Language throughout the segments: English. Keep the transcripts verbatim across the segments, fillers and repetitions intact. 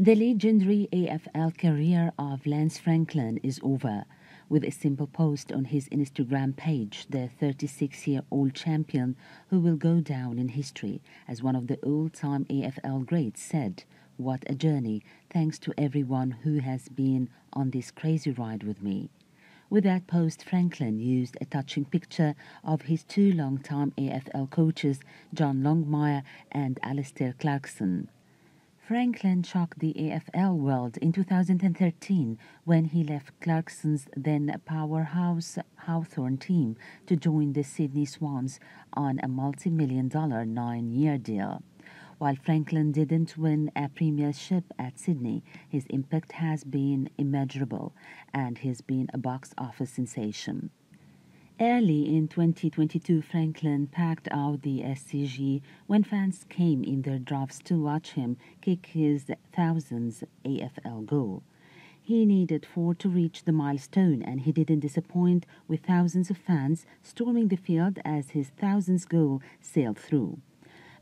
The legendary A F L career of Lance Franklin is over. With a simple post on his Instagram page, the thirty-six-year-old champion, who will go down in history as one of the all-time A F L greats, said, "What a journey, thanks to everyone who has been on this crazy ride with me." With that post, Franklin used a touching picture of his two long-time A F L coaches, John Longmire and Alistair Clarkson. Franklin shocked the A F L world in two thousand thirteen when he left Clarkson's then powerhouse Hawthorn team to join the Sydney Swans on a multi-million dollar nine-year deal. While Franklin didn't win a premiership at Sydney, his impact has been immeasurable and he's been a box office sensation. Early in twenty twenty-two, Franklin packed out the S C G when fans came in their droves to watch him kick his thousandth A F L goal. He needed four to reach the milestone, and he didn't disappoint, with thousands of fans storming the field as his thousandth goal sailed through.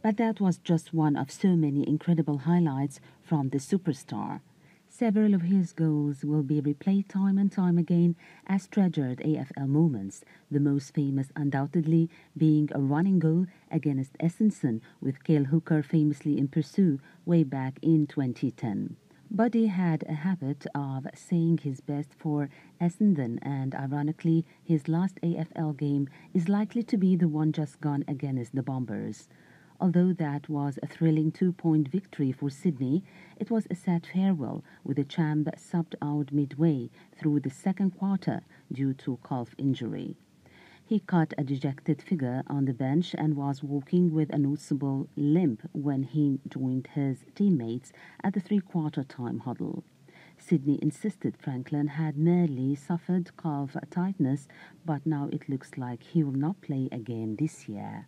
But that was just one of so many incredible highlights from the superstar. Several of his goals will be replayed time and time again as treasured A F L moments, the most famous undoubtedly being a running goal against Essendon with Cale Hooker famously in pursuit way back in twenty ten. But he had a habit of saying his best for Essendon, and ironically, his last A F L game is likely to be the one just gone against the Bombers. Although that was a thrilling two-point victory for Sydney, it was a sad farewell, with the champ subbed out midway through the second quarter due to calf injury. He cut a dejected figure on the bench and was walking with a noticeable limp when he joined his teammates at the three-quarter time huddle. Sydney insisted Franklin had merely suffered calf tightness, but now it looks like he will not play again this year.